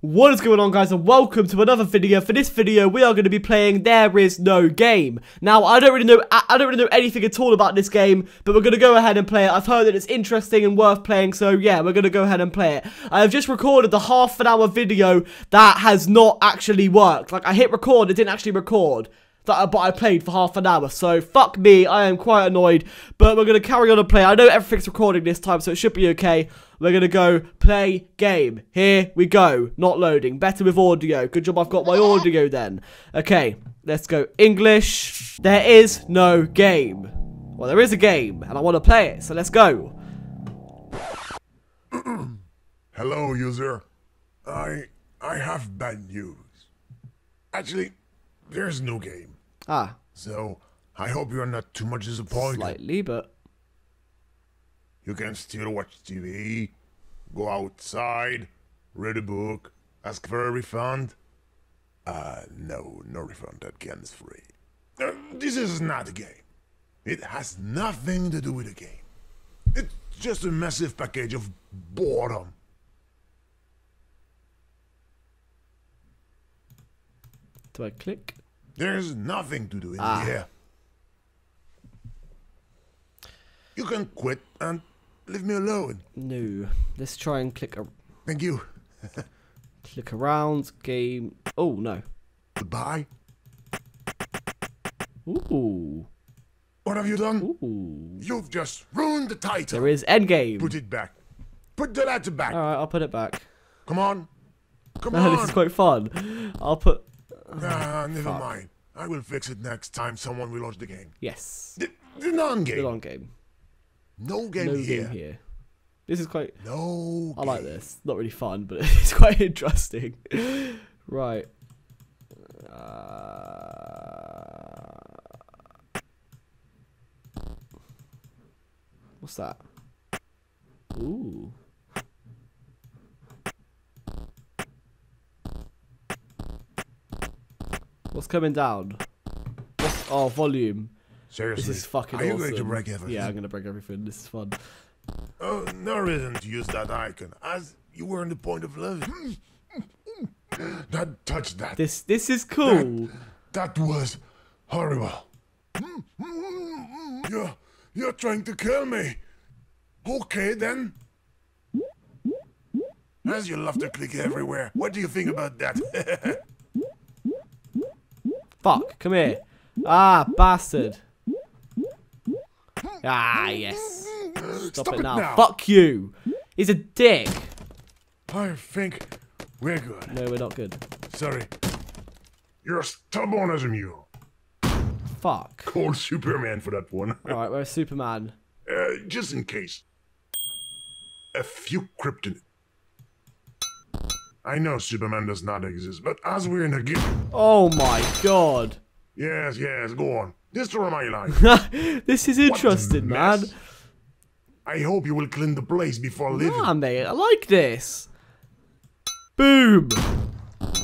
What is going on, guys, and welcome to another video. For this video we are going to be playing There Is No Game. Now I don't really know anything at all about this game, but we're going to go ahead and play it. I've heard that it's interesting and worth playing, so yeah, we're going to go ahead and play it. I have just recorded the half an hour video that has not actually worked. Like, I hit record, it didn't actually record, but I played for half an hour, so fuck me, I am quite annoyed. But we're going to carry on and play. I know everything's recording this time, so it should be okay. We're going to go play game. Here we go. Not loading. Better with audio. Good job I've got my audio then. Okay, let's go. English. There is no game. Well, there is a game, and I want to play it, so let's go. Hello, user. I have bad news. Actually, there's no game. Ah. So, I hope you're not too much disappointed. Slightly, but... You can still watch TV, go outside, read a book, ask for a refund. No refund, that game is free. This is not a game. It has nothing to do with a game. It's just a massive package of boredom. Do I click? There's nothing to do in here. You can quit and leave me alone. No. Let's try and click. Thank you. Click around. Game. Oh, no. Goodbye. Ooh. What have you done? Ooh. You've just ruined the title. There is endgame. Put it back. Put the letter back. All right, I'll put it back. Come on. Come on. This is quite fun. I'll put... never mind. I will fix it next time someone will launch the game. Yes. The non-game. The non-game. No game here. Game here. This is quite... No I game. Like this. Not really fun, but it's quite interesting. Right. What's that? Ooh. What's coming down? What's, oh, volume. Seriously. This is fucking awesome. Are you going to break everything? Yeah, I'm going to break everything. This is fun. Oh, no reason to use that icon, as you were on the point of living. Don't touch that. This is cool. That was horrible. You're trying to kill me. Okay, then. As you love to click everywhere, what do you think about that? Fuck, come here. Ah, bastard. Ah, yes. Stop it now. Fuck you. He's a dick. I think we're good. No, we're not good. Sorry. You're as stubborn as a mule. Fuck. Call Superman for that one. Alright, where's Superman? Just in case. A few kryptonite. I know Superman does not exist, but as we're in a game. Oh my god. Yes, go on. Destroy my life. This is interesting, man. I hope you will clean the place before leaving. Nah, mate, I like this. Boom.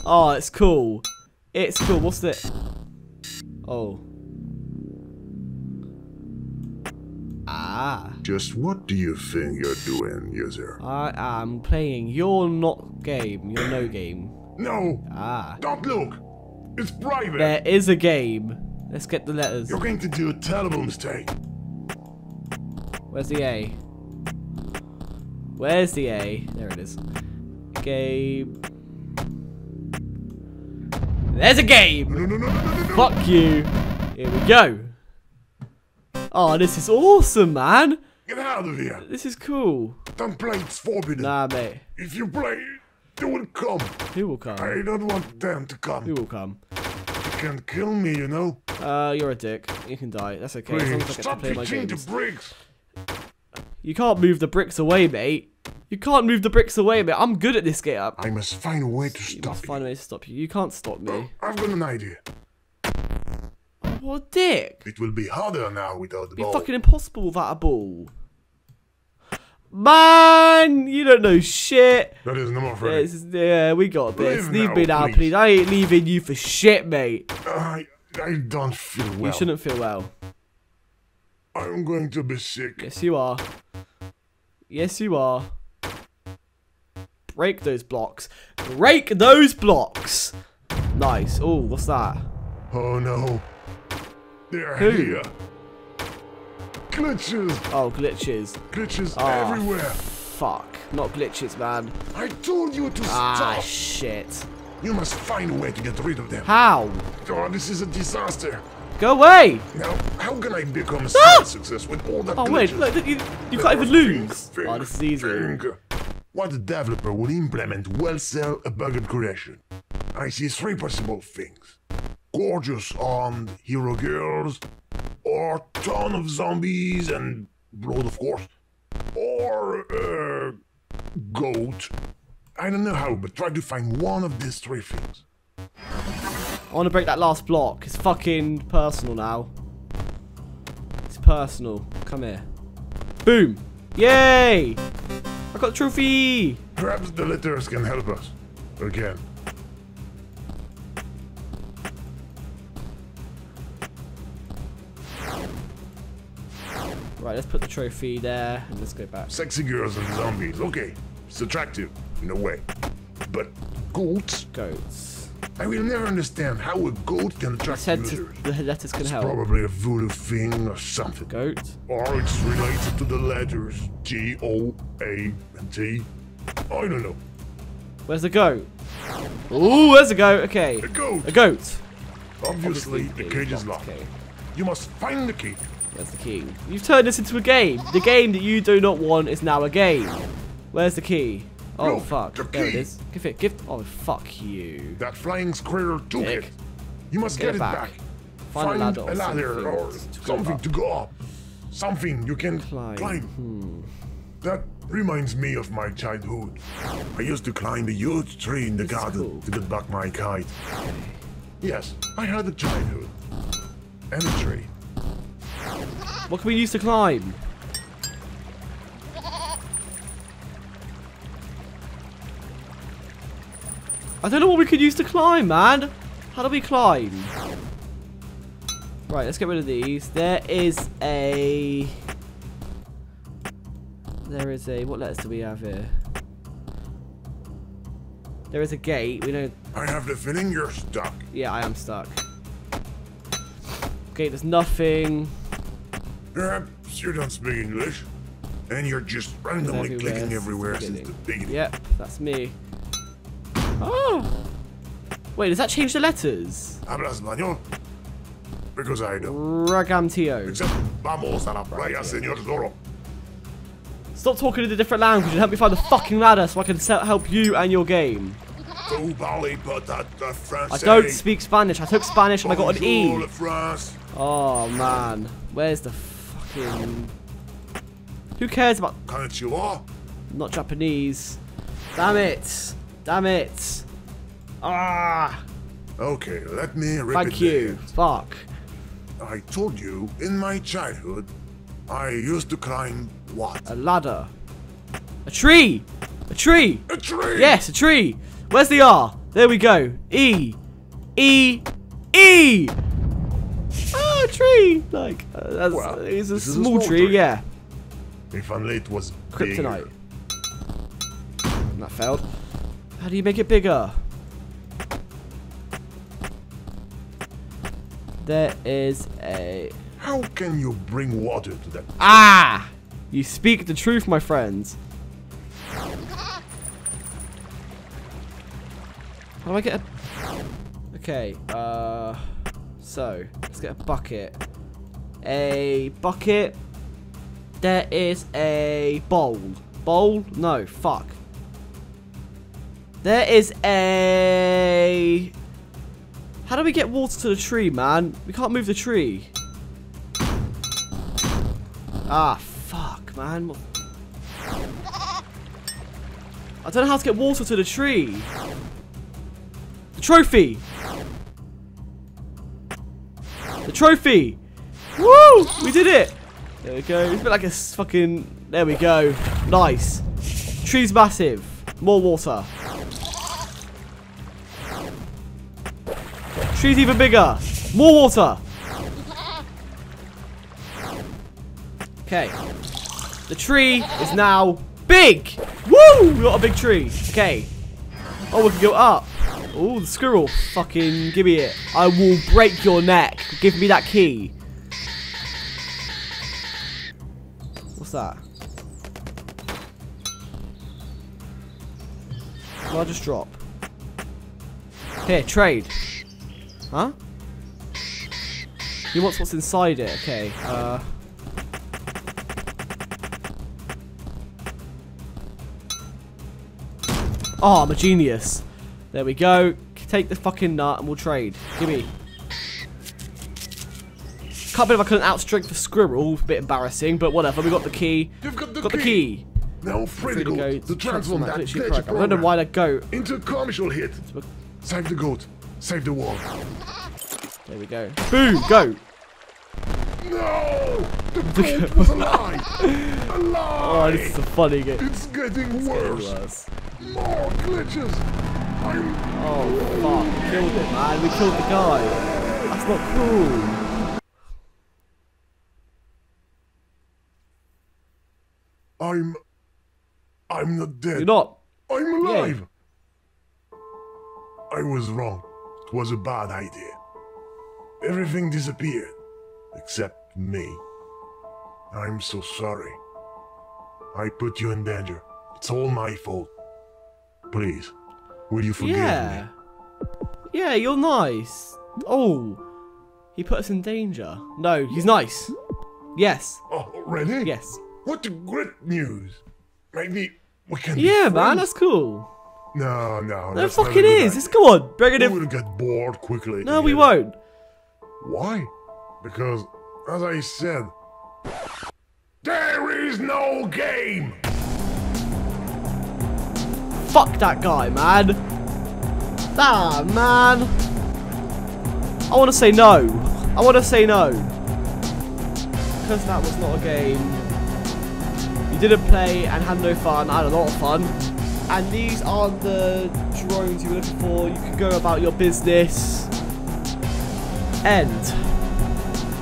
Oh, it's cool. It's cool. What's this? Oh. Ah. Just what do you think you're doing, user? I am playing. You're not game. You're no game. No. Ah. Don't look. It's private. There is a game. Let's get the letters. You're going to do a terrible mistake. Where's the A? Where's the A? There it is. Game. There's a game. No. Fuck you. Here we go. Oh, this is awesome, man. Get out of here. This is cool. Don't play, it's forbidden. Nah, mate. If you play, they will come. Who will come? I don't want them to come. Who will come? You can kill me, you know. You're a dick. You can die. That's okay. Please, as long as I stop get to play my games. The bricks. You can't move the bricks away, mate. You can't move the bricks away, mate. I'm good at this game. I must find a way to stop you. You can't stop me. I've got an idea. What a dick. It will be harder now without the ball. It'd be fucking impossible without a ball. Man, you don't know shit. That is not fair. Yeah, we got this. Leave me now, please. I ain't leaving you for shit, mate. I don't feel well. You shouldn't feel well. I'm going to be sick. Yes, you are. Yes, you are. Break those blocks. Break those blocks. Nice. Oh, what's that? Oh no. They're here. Glitches. Oh, glitches. Glitches everywhere. Fuck. Not glitches, man. I told you to stop. Ah, shit. You must find a way to get rid of them. How? Oh, this is a disaster. Go away! Now, how can I become a success with all that glitches? Oh, wait, look, you can't even lose. Oh, this is easy. What developer would implement while sell a bugged creation? I see three possible things. Gorgeous armed hero girls, or ton of zombies and blood, of course, or goat. I don't know how, but try to find one of these three things. I want to break that last block. It's fucking personal now. It's personal. Come here. Boom. Yay. I got a trophy. Perhaps the letters can help us. Again. Right, let's put the trophy there and let's go back. Sexy girls and zombies. Okay. It's attractive in a way. But goats? Goats. I will never understand how a goat can attract villagers. The letters can help. It's probably a voodoo thing or something. Goat. Or it's related to the letters G, O, A, and T. I don't know. Where's the goat? Ooh, where's the goat? Okay. A goat. A goat. Obviously the cage is locked. Okay. You must find the key. Where's the key? You've turned this into a game. The game that you do not want is now a game. Where's the key? Oh, no, fuck. There it is. Give it. Give. Oh, fuck you. That flying squirrel took it. You must get it back. Find a ladder or something to go up. Something you can climb. That reminds me of my childhood. I used to climb a huge tree in the garden to get back my kite. Yes, I had a childhood. And a tree. What can we use to climb? I don't know what we could use to climb, man. How do we climb? Right, let's get rid of these. There is a... What letters do we have here? There is a gate. We don't... I have the feeling you're stuck. Yeah, I am stuck. Okay, there's nothing. Perhaps you don't speak English. And you're just randomly clicking everywhere since the beginning. Yep, that's me. Oh! Wait, does that change the letters? Hablas español? Because I do. Ragantio. Except, vamos a la playa, señor Zorro. Stop talking in a different language and help me find the fucking ladder so I can help you and your game. I don't speak Spanish. I took Spanish and I got an E. Oh, man. Where's the fucking... Who cares about... Not Japanese. Damn it. Damn it! Ah! Okay, let me repeat. Thank you. Fuck. I told you in my childhood, I used to climb what? A ladder. A tree. A tree. A tree. Yes, a tree. Where's the R? There we go. E. E. E. Ah, a tree. Like that's, well, it's a small tree. Yeah. If only it was kryptonite. Bigger. That failed. How do you make it bigger? There is a... How can you bring water to that? Ah! You speak the truth, my friends. How do I get a... Okay, so, let's get a bucket. A bucket. There is a bowl. Bowl? No, fuck. There is a... How do we get water to the tree, man? We can't move the tree. Ah, fuck, man. I don't know how to get water to the tree. The trophy! The trophy! Woo! We did it! There we go. It's a bit like a fucking... There we go. Nice. Tree's massive. More water. Tree's even bigger. More water. Okay. The tree is now big. Woo! We got a big tree. Okay. Oh, we can go up. Oh, the squirrel. Fucking give me it. I will break your neck. Give me that key. What's that? Can I just drop? Here, trade. Huh? He wants what's inside it. Okay. Oh, I'm a genius. There we go. Take the fucking nut and we'll trade. Gimme. Can't believe I couldn't outstrength the squirrel. Bit embarrassing, but whatever. We got the key. You've got the key. Now, Freddy, the transform that literally correct. I wonder why that goat. Into commercial hit. Save the goat. Save the wall. There we go. Boom, goat. No! The goat was a lie. A lie. Oh, this is a funny game. It's getting worse. More glitches. Oh, fuck. Killed it, man. We killed the guy. That's not cool. I'm not dead. You're not. I'm alive. Yeah. I was wrong. It was a bad idea. Everything disappeared. Except me. I'm so sorry. I put you in danger. It's all my fault. Please. Will you forgive me? Yeah, you're nice. Oh, he put us in danger. No, he's nice. Yes. Oh, really? Yes. What great news. Maybe we can be friends? Man, that's cool. No, no. No, fuck it is. It's go on. Bring it in. We'll get bored quickly. No, we won't. Why? Because, as I said, there is no game. Fuck that guy, man. Ah, man. I want to say no. I want to say no. Because that was not a game. You didn't play and had no fun. I had a lot of fun. And these are the drones you were looking for. You can go about your business. End.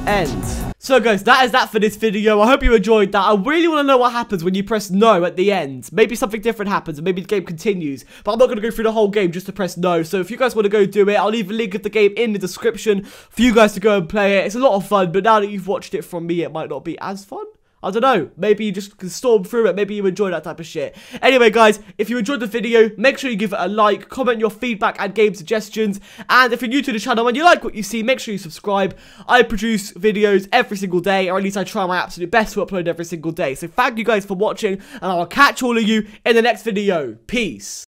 End. So guys, that is that for this video. I hope you enjoyed that. I really want to know what happens when you press no at the end. Maybe something different happens and maybe the game continues, but I'm not going to go through the whole game just to press no. So if you guys want to go do it, I'll leave a link of the game in the description for you guys to go and play it. It's a lot of fun, but now that you've watched it from me, it might not be as fun. I don't know, maybe you just can storm through it, maybe you enjoy that type of shit. Anyway guys, if you enjoyed the video, make sure you give it a like, comment your feedback and game suggestions, and if you're new to the channel and you like what you see, make sure you subscribe. I produce videos every single day, or at least I try my absolute best to upload every single day. So thank you guys for watching, and I'll catch all of you in the next video. Peace.